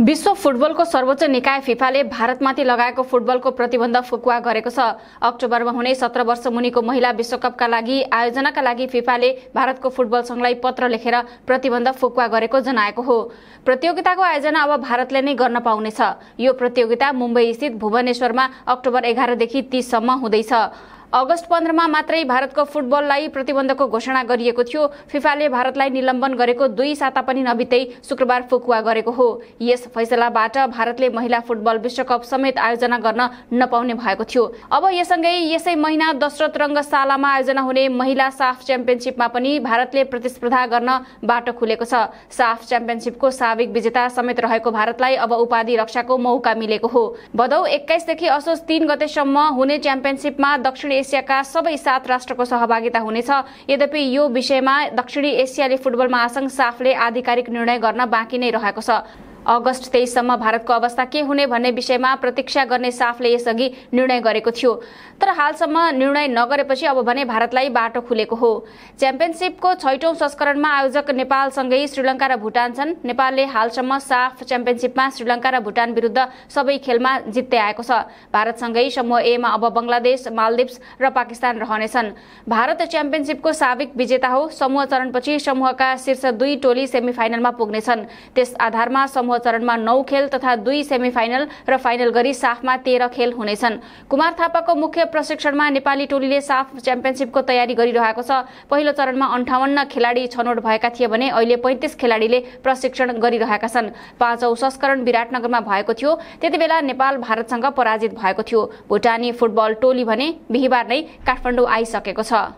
विश्व फुटबलको सर्वोच्च निकाय फिफाले भारतमाथि लगाएको फुटबलको प्रतिबन्ध फुकुवा गरेको छ। अक्टोबरमा हुने 17 वर्ष मुनिको महिला विश्वकपका लागि आयोजनाका लागि फिफाले भारतको फुटबल संघलाई पत्र लेखेर प्रतिबन्ध फुकुवा गरेको जनाएको हो। प्रतियोगिताको आयोजना अब भारतले नै गर्न पाउनेछ। यो प्रतियोगिता मुम्बई स्थित भुवनेश्वरमा अक्टोबर 11 देखि 30 सम्म हुँदैछ। अगस्त 15 मात्रै भारतको फुटबललाई प्रतिबन्धको घोषणा गरिएको थियो। फिफाले भारतलाई निलम्बन गरेको 2 साता पनि नबित्दै शुक्रबार फुकुवा गरेको हो। यस फैसलाबाट भारतले महिला फुटबल विश्वकप समेत आयोजना गर्न नपाउने भएको थियो। अब यससँगै यसै महिना दशरथ रंगशालामा आयोजना हुने महिला साफ च्याम्पियनशिपमा पनि भारतले प्रतिस्पर्धा गर्न बाटो खुलेको छ। साफ च्याम्पियनशिपको साविक विजेता समेत रहेको भारतलाई अब उपाधि रक्षाको मौका मिलेको हो। भदौ 21 देखि असोज 3 गतेसम्म हुने च्याम्पियनशिपमा दक्षिण एसियाका सबै 7 राष्ट्रको सहभागिता हुनेछ। यद्यपि यो विषयमा दक्षिणी एसियाली फुटबल महासंघ साफले आधिकारिक निर्णय गर्न बाँकी नै रहेको छ। अगस्ट 23 सम्म भारतको अवस्था के हुने भन्ने विषयमा प्रतीक्षा गर्ने साफले यसअघि निर्णय गरेको थियो, तर हालसम्म निर्णय नगरेपछि अब भने भारतलाई बाटो खुलेको हो। च्याम्पियनशिपको 6औं संस्करणमा आयोजक नेपालसँगै श्रीलङ्का र भुटान छन्। नेपालले हालसम्म साफ च्याम्पियनशिपमा श्रीलङ्का र भुटान विरुद्ध सबै खेलमा जित्दै आएको छ। भारतसँगै समूह ए मा अब बंगलादेश, मालदिप्स र पाकिस्तान रहनेछन्। भारत च्याम्पियनशिपको साविक विजेता हो। समूह चरणपछि समूहका शीर्ष 2 टोली सेमिफाइनलमा पुग्नेछन्। त्यस आधारमा चरणमा 9 खेल तथा 2 सेमिफाइनल र फाइनल गरी साफमा 13 खेल हुनेछन्। कुमार थापाको मुख्य प्रशिक्षणमा नेपाली टोलीले साफ च्याम्पियनशिपको तयारी गरिरहेको छ। पहिलो चरणमा 58 खेलाडी छनौट भएका थिए भने अहिले 35 खेलाडीले प्रशिक्षण गरिरहेका छन्। 5औं संस्करण विराटनगरमा भएको थियो। त्यतिबेला नेपाल भारतसँग पराजित भएको थियो। भुटानी फुटबल टोली भने बिहीबार नै काठमाडौँ आइसकेको छ।